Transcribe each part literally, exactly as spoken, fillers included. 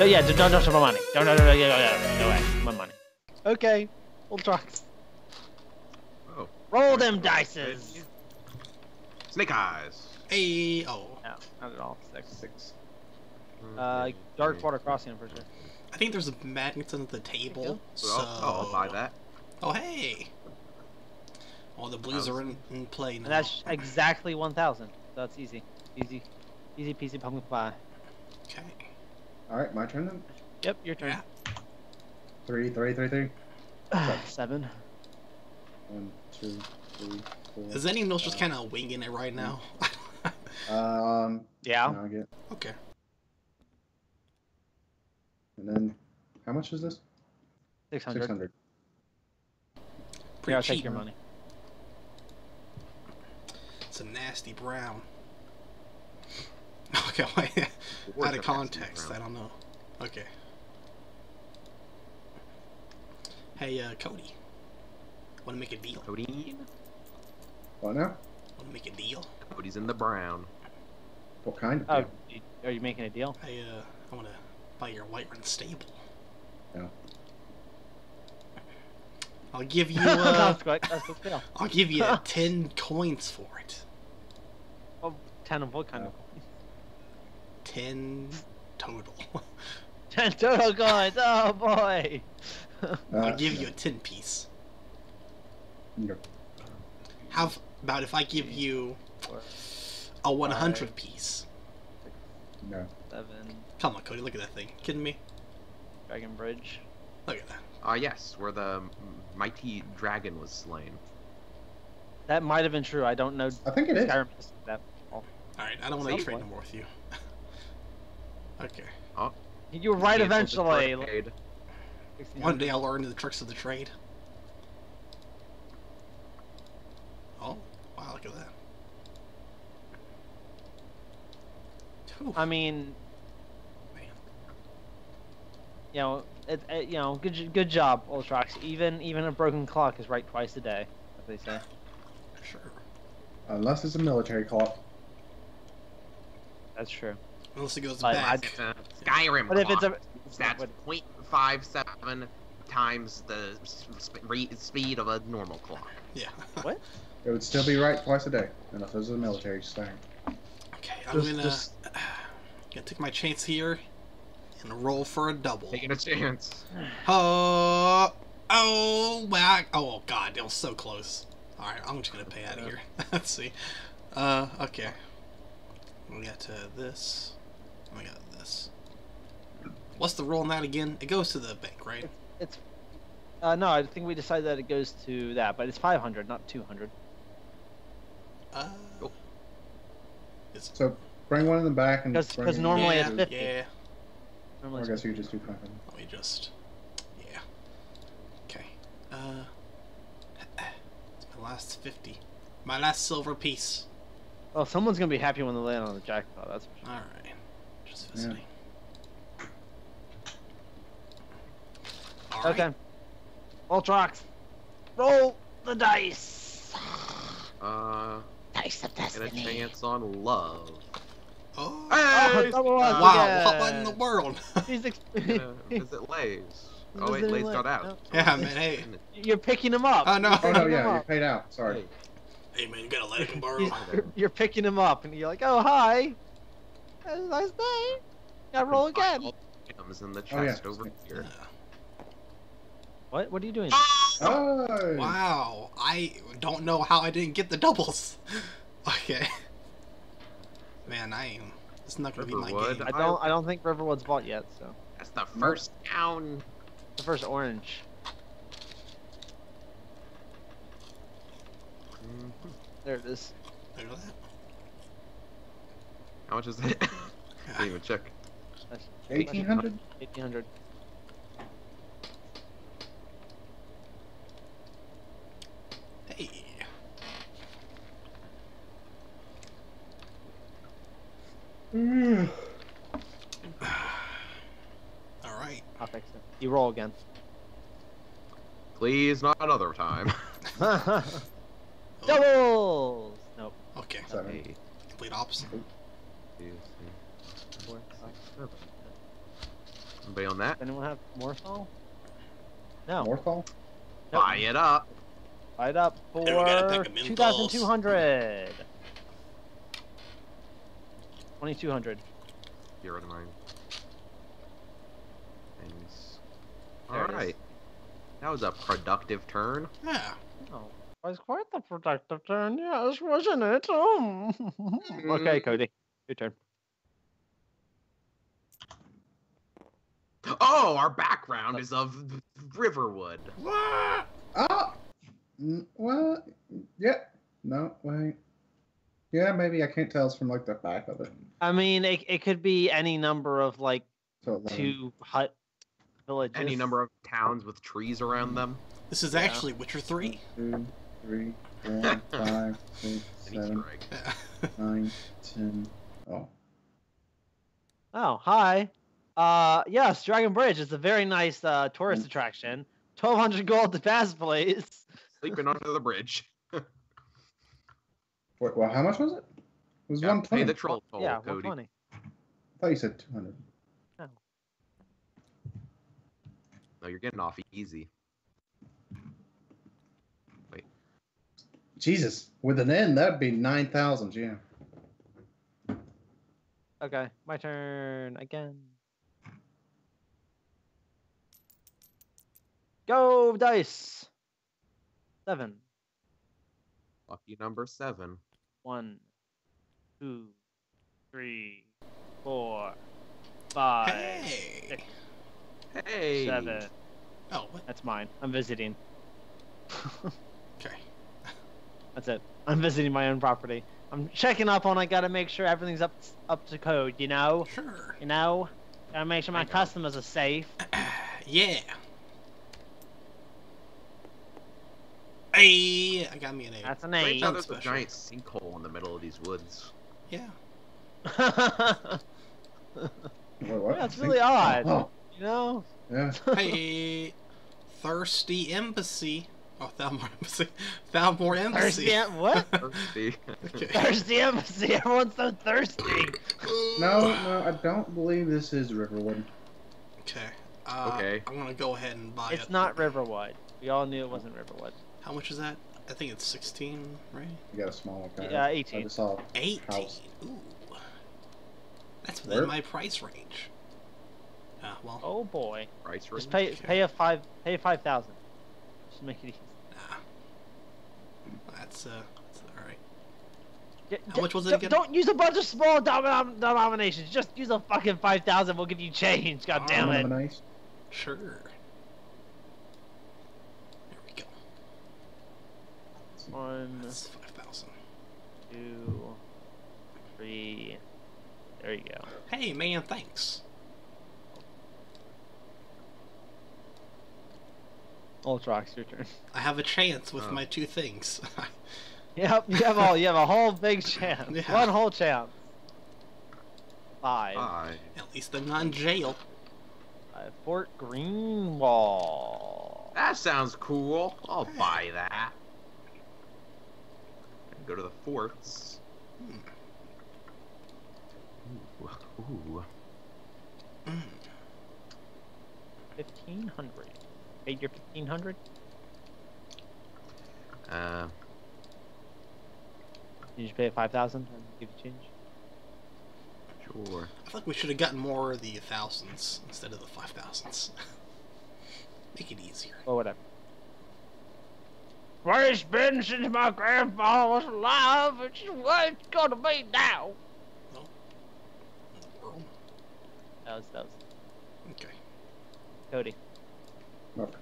No, yeah, don't don't touch my money. Don't don't don't yeah no way, my money. Okay, all tracks. Oh. Roll them dices. Snake eyes. Hey, oh. No, not at all. Six. Six. Uh, dark water crossing, I'm pretty sure. I think there's a magnet under the table. So. so... Oh, I'll buy that. Oh, hey! All the blues are in, in play now. And that's exactly one thousand. That's easy. Easy. Easy peasy pumpkin pie. Okay. Alright, my turn then? Yep, your turn. Yeah. Three, three, three, three. Seven. One, two, three, four. Is any nose just kind of winging it right now? um. Yeah. No, I get... Okay. And then, how much is this? Six hundred. Six hundred. Pretty yeah, I'll cheap. Take your money. It's a nasty brown. Okay, well, out of context, I don't know. Okay. Hey, uh, Cody. Want to make a deal? Cody. What now? Want to make a deal? Cody's in the brown. What kind of deal? Oh, are you making a deal? I uh, I want to. By your Whiterun stable. Yeah. I'll give you. Uh, I'll give you ten coins for it. Oh, ten of what kind yeah. of coins? Ten total. ten total coins. Oh boy. uh, I'll give yeah. you a ten piece. Yeah. How about if I give you a one hundred piece? No. Seven. Come on, Cody, look at that thing. Kidding me? Dragon Bridge. Look at that. Ah, uh, yes, where the mighty dragon was slain. That might have been true. I don't know. I think it Skyrim is. is that. All right, I don't want to trade no more with you. Okay. Oh. You were right eventually. One day I'll learn the tricks of the trade. Oh, wow, look at that. Oof. I mean, man. you know, it, it, you know, good, good job, Ultrax. Even, even a broken clock is right twice a day, as they say. Sure. Unless it's a military clock. That's true. Unless it goes but back. It's a Skyrim but clock. If it's a, that's point five seven times the sp speed of a normal clock. Yeah. What? It would still be right twice a day, unless it's a military thing. Okay, I'm just, gonna, just... Uh, gonna take my chance here and roll for a double. Taking a chance. Oh, oh, wow. Oh, God, it was so close. All right, I'm just gonna pay out of here. Let's see. Uh, okay. We got uh, this. We got this. What's the roll on that again? It goes to the bank, right? It's. it's uh, no, I think we decided that it goes to that, but it's five hundred, not two hundred. Uh. Oh. It's... So bring one of them back and because normally yeah, it's fifty. Yeah. Normally I guess you just do five. Let me just. Yeah. Okay. Uh. It's my last fifty. My last silver piece. Oh, someone's gonna be happy when they land on the jackpot. That's for sure. All right. Just visiting. Yeah. All right. Okay. Ultrax, roll the dice. Uh. Dice of destiny. Get a chance on love. Oh, hey! Oh, wow, what, what in the world? He's yeah, is it Lays? Oh wait, Lays got out. No. Yeah, man, hey. You're picking him up. Oh no, oh, no yeah, you're paid out, sorry. Hey, man, you gotta let him borrow. You're, you're picking him up, and you're like, oh, hi. That's a nice day. Gotta roll again. All the items in the chest oh, yeah. over here. Yeah. What? What are you doing? Oh. Wow, I don't know how I didn't get the doubles. Okay. Man, I am. It's not gonna Riverwood. be my game. I don't. I don't think Riverwood's bought yet. So. That's the first down. The first orange. Mm-hmm. There it is. Look at that. How much is that? I didn't even check. Eighteen hundred. Eighteen hundred. Mm. All right. I'll fix it. You roll again. Please, not another time. Doubles. Nope. Okay. Seven. Complete opposite. Eight. Eight. Eight. Four, five, seven. Anybody on that? Anyone have Morthal? No. Morthal? Nope. Buy it up. Buy it up for two thousand two hundred. twenty-two hundred. Get rid of mine. Things. Alright. That was a productive turn. Yeah. Oh. It was quite the productive turn, yes, wasn't it? Oh. Mm. Okay, Cody. Your turn. Oh, our background is of Riverwood. What? Oh! Well, yeah. No, wait. Yeah, maybe I can't tell. It's from, like, the back of it. I mean, it, it could be any number of, like, so two hut villages. Any number of towns with trees around them. This is yeah. actually Witcher three. One, two, three, four, five, six, seven, nine, ten. Oh. Oh, hi. Uh, yes, Dragon Bridge is a very nice uh, tourist mm. attraction. twelve hundred gold to pass, please. Sleeping under the bridge. Wait, well, how much was it? It was yeah, one twenty. Pay the troll toll, yeah, Cody. one twenty. I thought you said two hundred. No. No, you're getting off easy. Wait. Jesus, with an N, that'd be nine thousand, yeah. Okay, my turn again. Go, dice! Seven. Lucky number seven. One, two, three, four, five, hey. six, hey. seven. Oh, what? That's mine. I'm visiting. Okay. That's it. I'm visiting my own property. I'm checking up on. I gotta make sure everything's up up to code. You know. Sure. You know. Gotta make sure my customers are safe. Yeah. Hey, I got me an A. That's an A. Right now, there's special. a giant sinkhole in the middle of these woods. Yeah. Wait, what? That's yeah, really Sink odd. Oh. You know. Yeah. Hey, thirsty embassy. Oh, Thalmor Embassy. Thalmor Embassy. Thirsty em what? Thirsty. Okay. Thirsty Embassy. Everyone's so thirsty. No, no, I don't believe this is Riverwood. Okay. Uh, okay. I'm gonna go ahead and buy it. It's not Riverwood. We all knew it wasn't Riverwood. How much is that? I think it's sixteen, right? You got a smaller guy. Yeah, eighteen. I just saw eighteen. House. Ooh. That's within Where? my price range. Ah, well. Oh boy. Price range. Just pay okay. pay a five pay five thousand. Just make it easy. Nah. That's uh, that's all right. Yeah, How much was it again? Don't use a bunch of small dom denominations. Just use a fucking five thousand. We'll give you change. God damn oh, it. Nice. Sure. One, that's five thousand. Two, three. There you go. Hey, man, thanks. Ultrox, your turn. I have a chance with oh. my two things. Yep, you have all. You have a whole big chance. Yeah. One whole chance. Five. Five. At least I'm not in jail. Five. Fort Greenwall. That sounds cool. I'll hey. buy that. Go to the forts. Ooh. Ooh. fifteen hundred. Paid your fifteen hundred? Uh. You just pay it five thousand and give you change? Sure. I think we should have gotten more of the thousands instead of the five thousands. Make it easier. Oh, whatever. Where it's been since my grandpa was alive, it's what it's gonna be now. Oh. Oh. That was, that was. Okay. Cody. Look.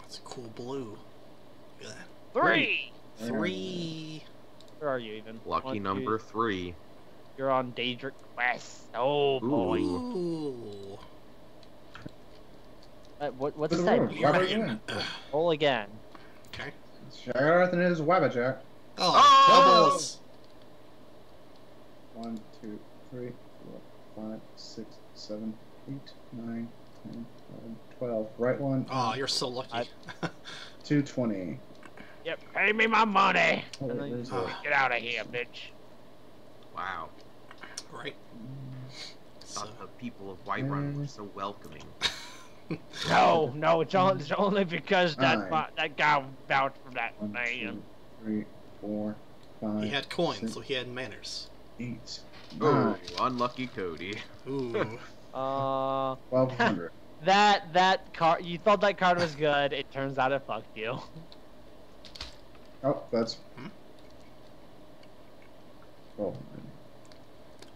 That's a cool blue. Look at that. Three! Three! three. Where are you even? Lucky One, number two. three. You're on Daedric Quest. Oh, Ooh. boy. Ooh. Uh, what, what's the name? Roll again. Okay. Shagarth and his Wabiger. Oh, oh! Doubles! One, two, three, four, five, six, seven, eight, nine, ten, eleven, twelve. Right one. Oh, you're so lucky. Two twenty. Yep, pay me my money! Oh, and then oh. Get out of here, bitch. Wow. Right. thought so. The people of Whiterun were so welcoming. No, no, it's, all, it's only because that right. that guy bounced from that One, thing. Two, three, four, five. He had coins, six, so he had manners. Eight. Oh, unlucky Cody. Ooh. uh. Twelve hundred. That that card. You thought that card was good. It turns out it fucked you. Oh, that's. Hmm? Twelve hundred.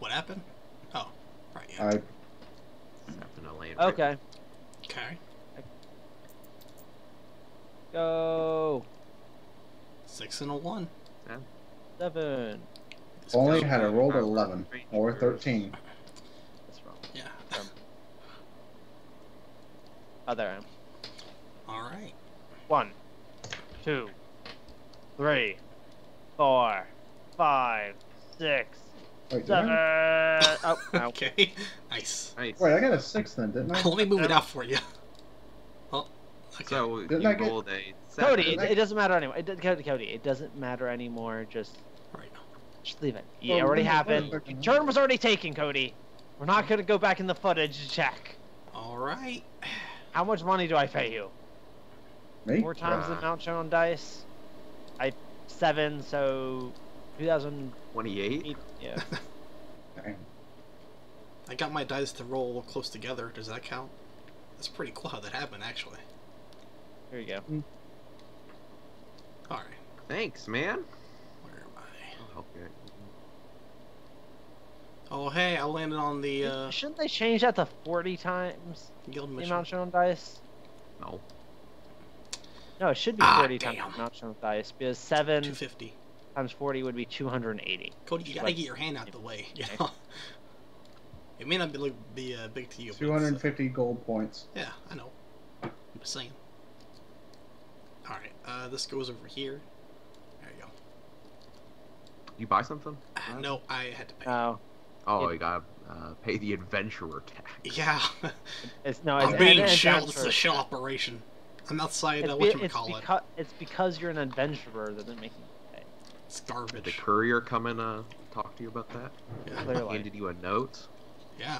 What happened? Oh, right. Yeah. I. Okay. Okay. Go. Six and a one. Yeah. Seven. This Only had a roll of eleven or thirteen. That's wrong. Yeah. Um, oh, there I am. All right. One, two, three, four, five, six, Wait, seven. I... Oh, no. Okay. Nice. Nice. Wait, I got a six then, didn't I? Let me move no. it out for you. Well, okay. So you I get... rolled a seven. Cody, it, I... it doesn't matter anymore. It doesn't, Cody, it doesn't matter anymore. Just. Right. Just leave it. It well, already happened. Your turn was already taken, Cody. We're not gonna go back in the footage to check. All right. How much money do I pay you? Me? Four times uh, the amount shown on dice. I seven, so two thousand twenty-eight. Yeah. I got my dice to roll close together. Does that count? That's pretty cool how that happened, actually. There you go. Mm. All right. Thanks, man. Okay. Oh hey, I landed on the. Uh... Shouldn't they change that to forty times the amount shown on dice? No. No, it should be ah, forty damn. times the amount shown on dice because seven two fifty times forty would be two hundred and eighty. Cody, you gotta like, get your hand out the way. You know? It may not be, be uh, big to you. Two hundred and fifty so. gold points. Yeah, I know. I'm just saying. All right, uh, this goes over here. You buy something? Uh, no, I had to pay. Oh, oh, you gotta uh, pay the adventurer tax. Yeah, it's no. It's I'm being shelled. It's a shell operation. I'm outside. Uh, what you call it? It's because you're an adventurer that they're making you pay. It's garbage. Did the courier come and uh, talk to you about that? Yeah. Handed you a note. Yeah.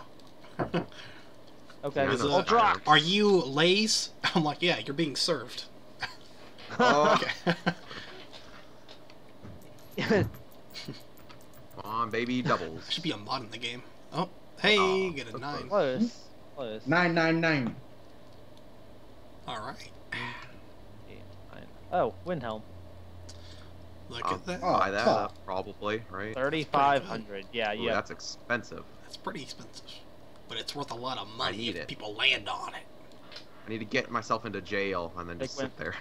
Okay. Was, uh, uh, are you Lays? I'm like, yeah. You're being served. Oh. Okay. Come on, baby, doubles. Should be a mod in the game. Oh, hey, oh, get a nine. Close. Close. Nine, nine, nine. Alright. Oh, Windhelm. Look um, at that. Buy that up, probably, right? thirty-five hundred, yeah, yeah. That's expensive. That's pretty expensive. But it's worth a lot of money I need if it. people land on it. I need to get myself into jail and then Big just win. sit there.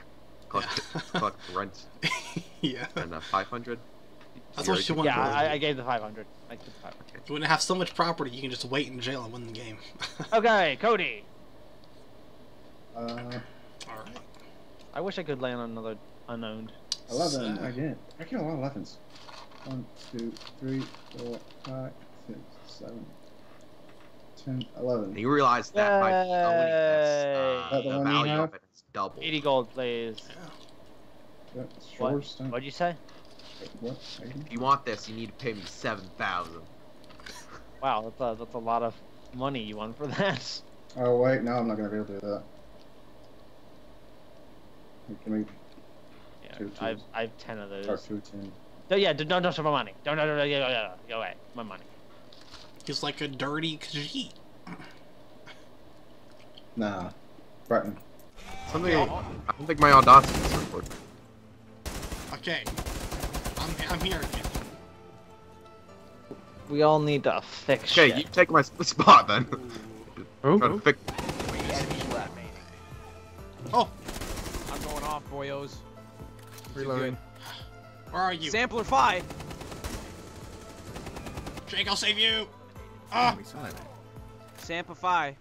Collect, yeah. collect rent. Yeah. And uh, five hundred. That's what you want. Yeah, I, I gave the five hundred. I gave the five hundred. You want to have so much property, you can just wait in jail and win the game. Okay, Cody. Uh, all right. I wish I could land on another unowned. Eleven. So. I did. I killed a lot of weapons. One, two, three, four, five, six, seven, ten, eleven. And you realize that Yay. by owning this, uh, the, the value of it is double. Eighty gold, please. Yeah. What? What'd you say? What? If you want this, you need to pay me seven thousand. Wow, that's a, that's a lot of money you want for that. Oh wait, no, I'm not gonna be able to do that. Can we? Yeah, two, I've twos? I've ten of those. Or two ten. No, yeah, don't touch my money. Don't, don't, don't, don't, don't, don't go away. My money. He's like a dirty Khajiit. Nah, Breton. Something. Oh. I don't think my audacity is recorded. Okay. I'm here again. We all need to fix shit. Okay, you take my spot then. Ooh. Try to fix Oh! I'm going off, boyos. Reloading. Where are you? Sampler five! Jake, I'll save you! Ah! Samplify.